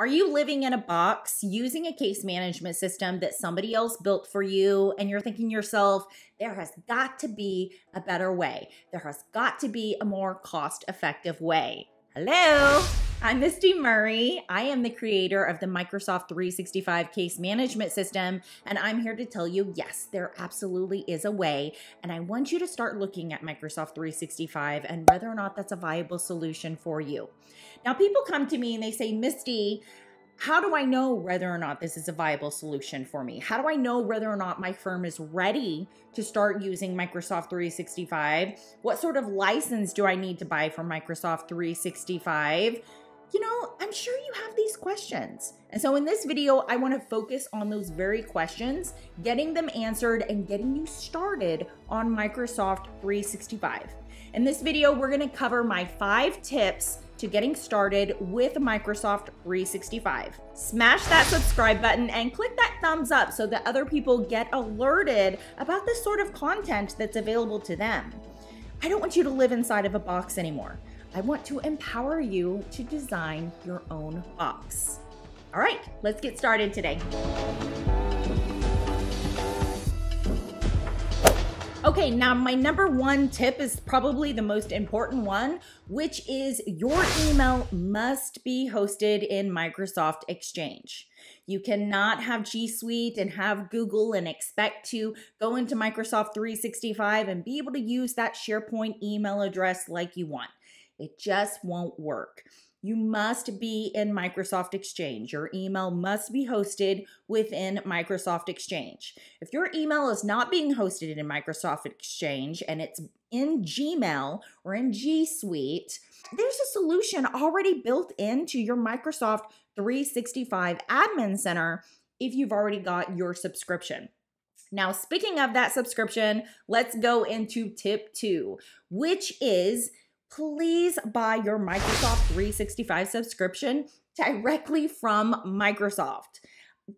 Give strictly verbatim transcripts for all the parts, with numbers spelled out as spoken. Are you living in a box using a case management system that somebody else built for you and you're thinking to yourself, there has got to be a better way. There has got to be a more cost-effective way. Hello, I'm Misty Murray. I am the creator of the Microsoft three sixty-five case management system, and I'm here to tell you, yes, there absolutely is a way, and I want you to start looking at Microsoft three sixty-five and whether or not that's a viable solution for you. Now, people come to me and they say, Misty, how do I know whether or not this is a viable solution for me? How do I know whether or not my firm is ready to start using Microsoft three sixty-five? What sort of license do I need to buy for Microsoft three sixty-five? You know, I'm sure you have these questions. And so in this video, I want to focus on those very questions, getting them answered and getting you started on Microsoft three sixty-five. In this video, we're going to cover my five tips to getting started with Microsoft three sixty-five. Smash that subscribe button and click that thumbs up so that other people get alerted about this sort of content that's available to them. I don't want you to live inside of a box anymore. I want to empower you to design your own box. All right, let's get started today. Okay, now my number one tip is probably the most important one, which is your email must be hosted in Microsoft Exchange. You cannot have G Suite and have Google and expect to go into Microsoft three sixty-five and be able to use that SharePoint email address like you want. It just won't work. You must be in Microsoft Exchange. Your email must be hosted within Microsoft Exchange. If your email is not being hosted in Microsoft Exchange and it's in Gmail or in G Suite, there's a solution already built into your Microsoft three sixty-five Admin Center if you've already got your subscription. Now, speaking of that subscription, let's go into tip two, which is please buy your Microsoft three sixty-five subscription directly from Microsoft.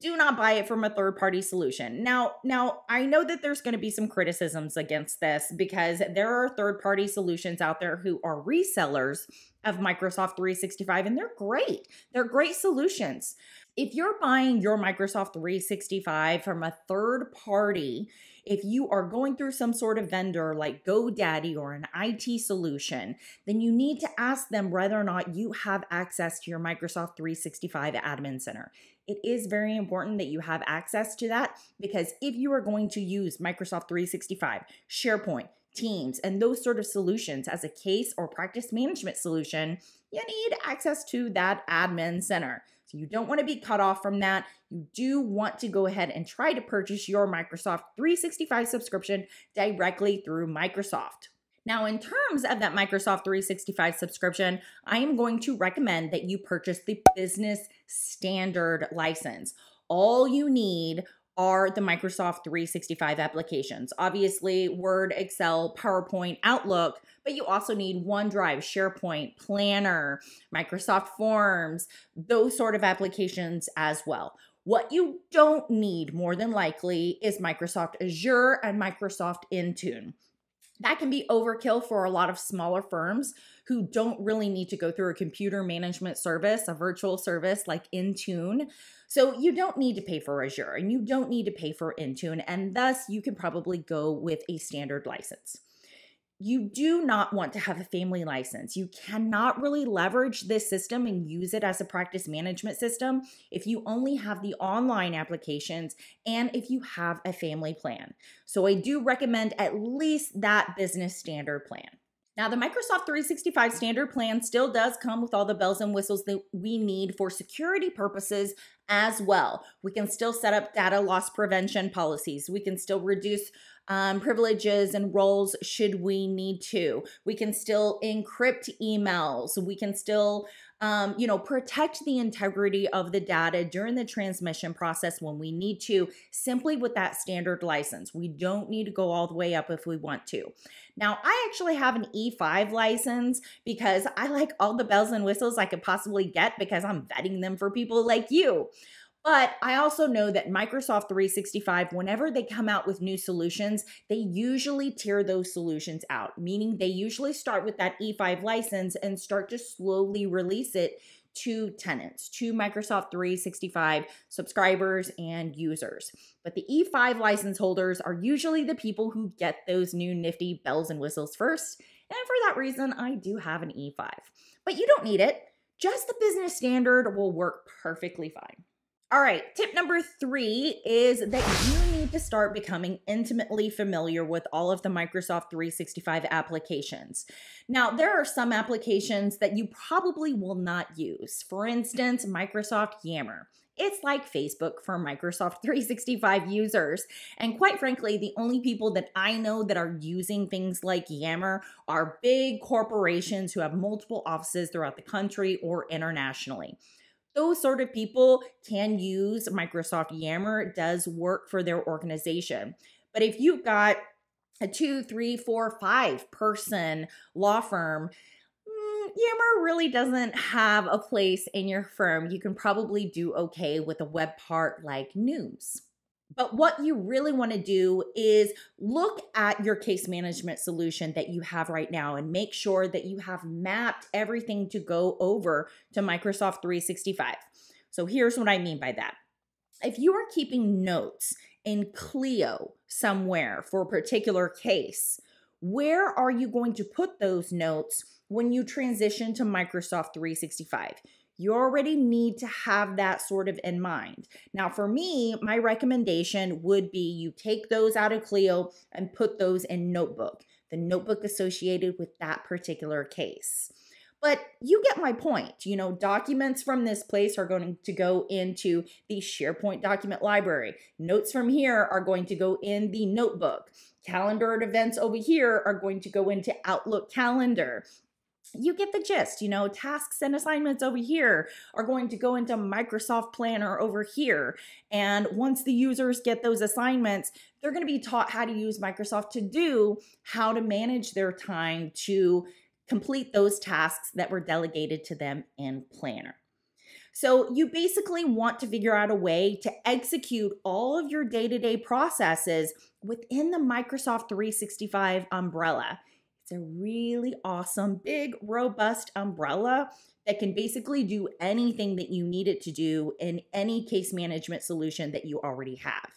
Do not buy it from a third-party solution. Now, now I know that there's going to be some criticisms against this because there are third-party solutions out there who are resellers of Microsoft three sixty-five, and they're great. They're great solutions. If you're buying your Microsoft three sixty-five from a third party, if you are going through some sort of vendor like GoDaddy or an I T solution, then you need to ask them whether or not you have access to your Microsoft three sixty-five Admin Center. It is very important that you have access to that because if you are going to use Microsoft three sixty-five, SharePoint, Teams, and those sort of solutions as a case or practice management solution, you need access to that admin center. So you don't want to be cut off from that. You do want to go ahead and try to purchase your Microsoft three sixty-five subscription directly through Microsoft. Now, in terms of that Microsoft three sixty-five subscription, I am going to recommend that you purchase the Business Standard license. All you need are the Microsoft three sixty-five applications. Obviously, Word, Excel, PowerPoint, Outlook, but you also need OneDrive, SharePoint, Planner, Microsoft Forms, those sort of applications as well. What you don't need more than likely is Microsoft Azure and Microsoft Intune. That can be overkill for a lot of smaller firms who don't really need to go through a computer management service, a virtual service like Intune. So you don't need to pay for Azure and you don't need to pay for Intune, and thus you can probably go with a standard license. You do not want to have a family license. You cannot really leverage this system and use it as a practice management system if you only have the online applications and if you have a family plan. So I do recommend at least that Business Standard plan. Now, the Microsoft three sixty-five Standard plan still does come with all the bells and whistles that we need for security purposes as well. We can still set up data loss prevention policies. We can still reduce um, privileges and roles should we need to. We can still encrypt emails. We can still um, you know, protect the integrity of the data during the transmission process when we need to, simply with that standard license. We don't need to go all the way up if we want to. Now, I actually have an E five license because I like all the bells and whistles I could possibly get because I'm vetting them for people like you. But I also know that Microsoft three sixty-five, whenever they come out with new solutions, they usually tier those solutions out, meaning they usually start with that E five license and start to slowly release it to tenants, to Microsoft three sixty-five subscribers and users. But the E five license holders are usually the people who get those new nifty bells and whistles first. And for that reason, I do have an E five. But you don't need it. Just the business standard will work perfectly fine. All right, tip number three is that you need to start becoming intimately familiar with all of the Microsoft three sixty-five applications. Now, there are some applications that you probably will not use. For instance, Microsoft Yammer. It's like Facebook for Microsoft three sixty-five users. And quite frankly, the only people that I know that are using things like Yammer are big corporations who have multiple offices throughout the country or internationally. Those sort of people can use Microsoft Yammer. It does work for their organization. But if you've got a two, three, four, five person law firm, Yammer really doesn't have a place in your firm. You can probably do okay with a web part like news. But what you really want to do is look at your case management solution that you have right now and make sure that you have mapped everything to go over to Microsoft three sixty-five. So here's what I mean by that. If you are keeping notes in Clio somewhere for a particular case, where are you going to put those notes when you transition to Microsoft three sixty-five? You already need to have that sort of in mind. Now, for me, my recommendation would be you take those out of Clio and put those in Notebook, the notebook associated with that particular case. But you get my point. You know, documents from this place are going to go into the SharePoint document library. Notes from here are going to go in the notebook. Calendared events over here are going to go into Outlook calendar. You get the gist. You know, tasks and assignments over here are going to go into Microsoft Planner over here. And once the users get those assignments, they're going to be taught how to use Microsoft To Do, how to manage their time to complete those tasks that were delegated to them in Planner. So you basically want to figure out a way to execute all of your day-to-day processes within the Microsoft three sixty-five umbrella. It's a really awesome, big, robust umbrella that can basically do anything that you need it to do in any case management solution that you already have.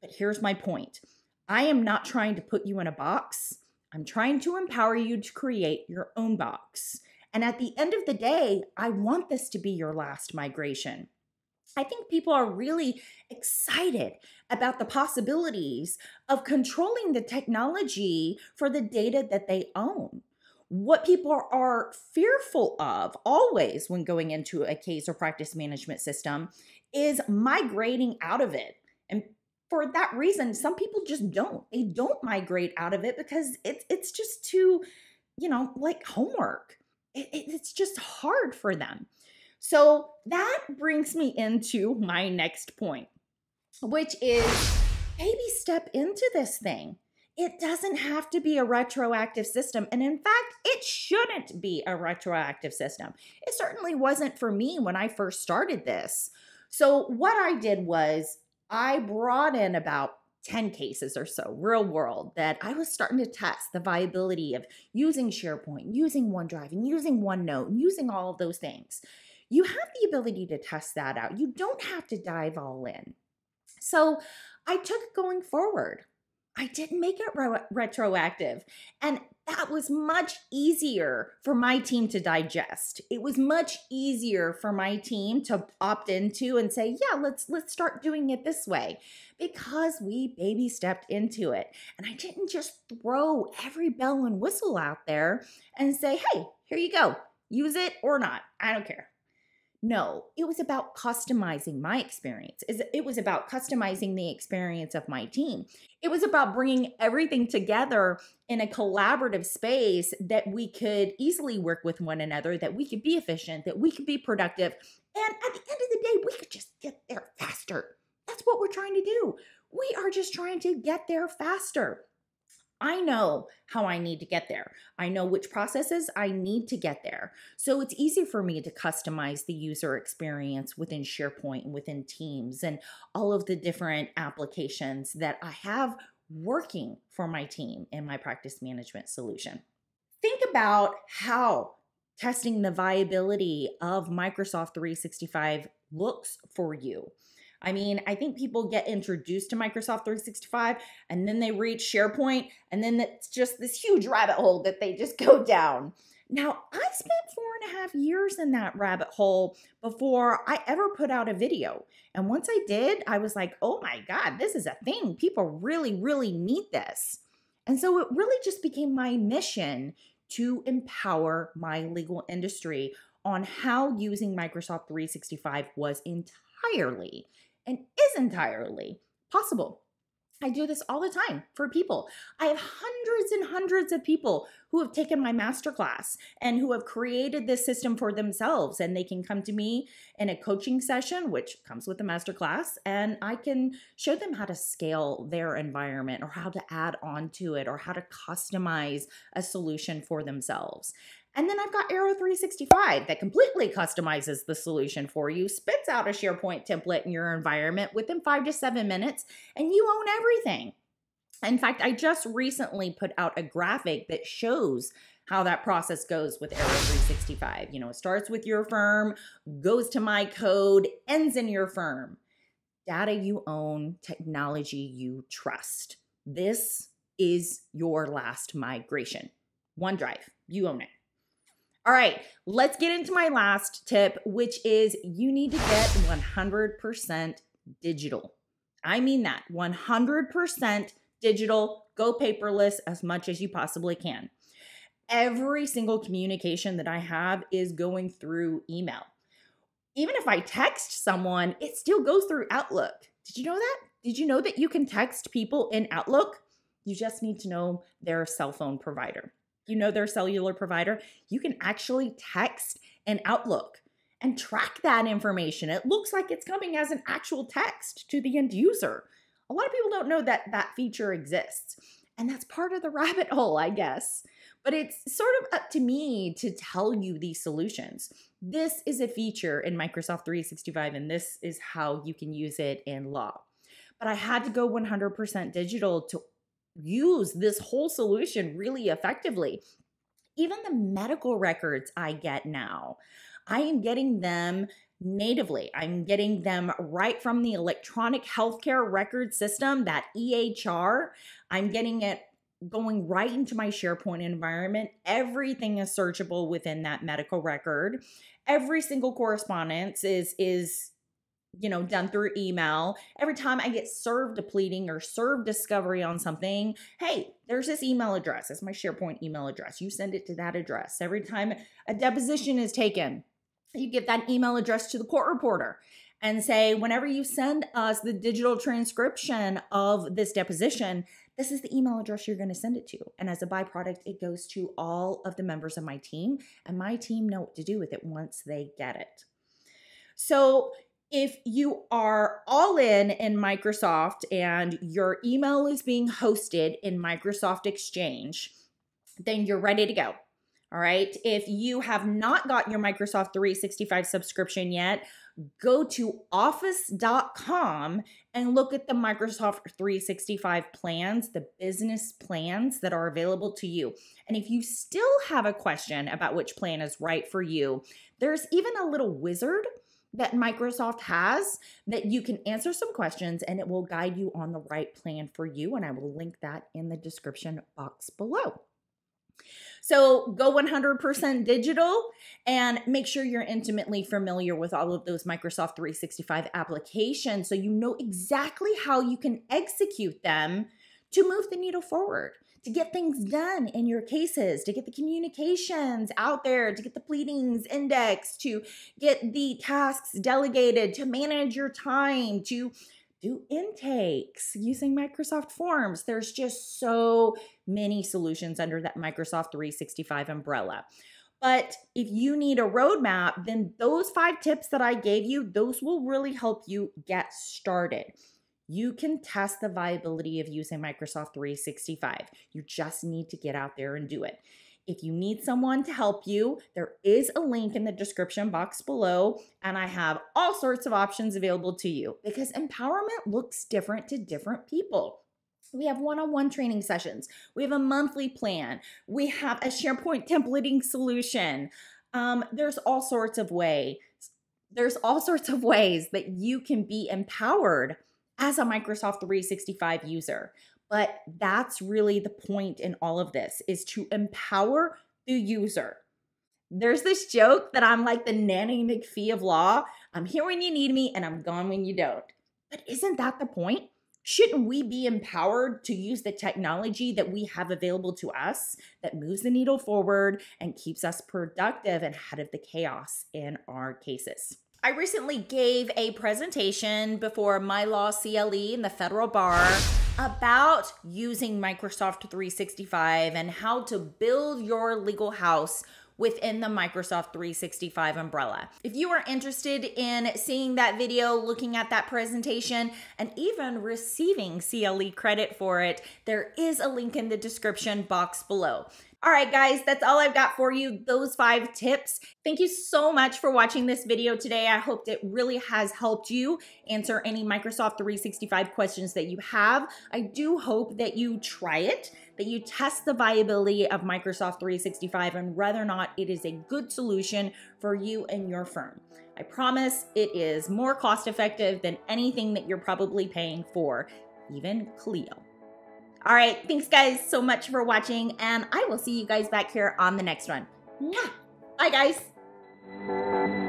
But here's my point. I am not trying to put you in a box. I'm trying to empower you to create your own box. And at the end of the day, I want this to be your last migration. I think people are really excited about the possibilities of controlling the technology for the data that they own. What people are fearful of always when going into a case or practice management system is migrating out of it. And for that reason, some people just don't. They don't migrate out of it because it's, it's just too, you know, like homework. It, it, it's just hard for them. So that brings me into my next point, which is baby step into this thing. It doesn't have to be a retroactive system. And in fact, it shouldn't be a retroactive system. It certainly wasn't for me when I first started this. So what I did was I brought in about ten cases or so, real world, that I was starting to test the viability of using SharePoint, using OneDrive, and using OneNote, and using all of those things. You have the ability to test that out. You don't have to dive all in. So I took it going forward. I didn't make it re- retroactive. And that was much easier for my team to digest. It was much easier for my team to opt into and say, yeah, let's, let's start doing it this way, because we baby stepped into it. And I didn't just throw every bell and whistle out there and say, hey, here you go, use it or not, I don't care. No, it was about customizing my experience. It was about customizing the experience of my team. It was about bringing everything together in a collaborative space that we could easily work with one another, that we could be efficient, that we could be productive. And at the end of the day, we could just get there faster. That's what we're trying to do. We are just trying to get there faster. I know how I need to get there. I know which processes I need to get there. So it's easy for me to customize the user experience within SharePoint and within Teams and all of the different applications that I have working for my team in my practice management solution. Think about how testing the viability of Microsoft three sixty-five looks for you. I mean, I think people get introduced to Microsoft three sixty-five and then they read SharePoint, and then it's just this huge rabbit hole that they just go down. Now, I spent four and a half years in that rabbit hole before I ever put out a video. And once I did, I was like, oh my God, this is a thing. People really, really need this. And so it really just became my mission to empower my legal industry on how using Microsoft three sixty-five was entirely and is entirely possible. I do this all the time for people. I have hundreds and hundreds of people who have taken my masterclass and who have created this system for themselves, and they can come to me in a coaching session, which comes with the masterclass, and I can show them how to scale their environment or how to add on to it or how to customize a solution for themselves. And then I've got Arrow three sixty-five that completely customizes the solution for you, spits out a SharePoint template in your environment within five to seven minutes, and you own everything. In fact, I just recently put out a graphic that shows how that process goes with Arrow three sixty-five. You know, it starts with your firm, goes to my code, ends in your firm. Data you own, technology you trust. This is your last migration. OneDrive, you own it. All right, let's get into my last tip, which is you need to get one hundred percent digital. I mean that, one hundred percent digital, go paperless as much as you possibly can. Every single communication that I have is going through email. Even if I text someone, it still goes through Outlook. Did you know that? Did you know that you can text people in Outlook? You just need to know their cell phone provider. You know their cellular provider, you can actually text in Outlook and track that information. It looks like it's coming as an actual text to the end user. A lot of people don't know that that feature exists, and that's part of the rabbit hole, I guess. But it's sort of up to me to tell you these solutions. This is a feature in Microsoft three sixty-five, and this is how you can use it in law. But I had to go one hundred percent digital to use this whole solution really effectively. Even the medical records I get now, I am getting them natively. I'm getting them right from the electronic healthcare record system, that E H R. I'm getting it going right into my SharePoint environment. Everything is searchable within that medical record. Every single correspondence is, is you know, done through email. Every time I get served a pleading or served discovery on something, hey, there's this email address. It's my SharePoint email address. You send it to that address. Every time a deposition is taken, you give that email address to the court reporter and say, whenever you send us the digital transcription of this deposition, this is the email address you're going to send it to. And as a byproduct, it goes to all of the members of my team, and my team know what to do with it once they get it. So if you are all in in Microsoft and your email is being hosted in Microsoft Exchange, then you're ready to go, all right? If you have not got your Microsoft three sixty-five subscription yet, go to office dot com and look at the Microsoft three sixty-five plans, the business plans that are available to you. And if you still have a question about which plan is right for you, there's even a little wizard that Microsoft has that you can answer some questions, and it will guide you on the right plan for you. And I will link that in the description box below. So go one hundred percent digital and make sure you're intimately familiar with all of those Microsoft three sixty-five applications so you know exactly how you can execute them to move the needle forward, to get things done in your cases, to get the communications out there, to get the pleadings indexed, to get the tasks delegated, to manage your time, to do intakes using Microsoft Forms. There's just so many solutions under that Microsoft three sixty-five umbrella. But if you need a roadmap, then those five tips that I gave you, those will really help you get started. You can test the viability of using Microsoft three sixty-five. You just need to get out there and do it. If you need someone to help you, there is a link in the description box below, and I have all sorts of options available to you because empowerment looks different to different people. We have one-on-one training sessions. We have a monthly plan. We have a SharePoint templating solution. Um, there's all sorts of ways. There's all sorts of ways that you can be empowered as a Microsoft three sixty-five user. But that's really the point in all of this, is to empower the user. There's this joke that I'm like the Nanny McPhee of law. I'm here when you need me and I'm gone when you don't. But isn't that the point? Shouldn't we be empowered to use the technology that we have available to us that moves the needle forward and keeps us productive and out of the chaos in our cases? I recently gave a presentation before My Law C L E and the Federal Bar about using Microsoft three sixty-five and how to build your legal house within the Microsoft three sixty-five umbrella. If you are interested in seeing that video, looking at that presentation, and even receiving C L E credit for it, there is a link in the description box below. All right, guys, that's all I've got for you, those five tips. Thank you so much for watching this video today. I hope it really has helped you answer any Microsoft three sixty-five questions that you have. I do hope that you try it, that you test the viability of Microsoft three sixty-five and whether or not it is a good solution for you and your firm. I promise it is more cost-effective than anything that you're probably paying for, even Clio. All right, thanks guys so much for watching, and I will see you guys back here on the next one. Bye guys.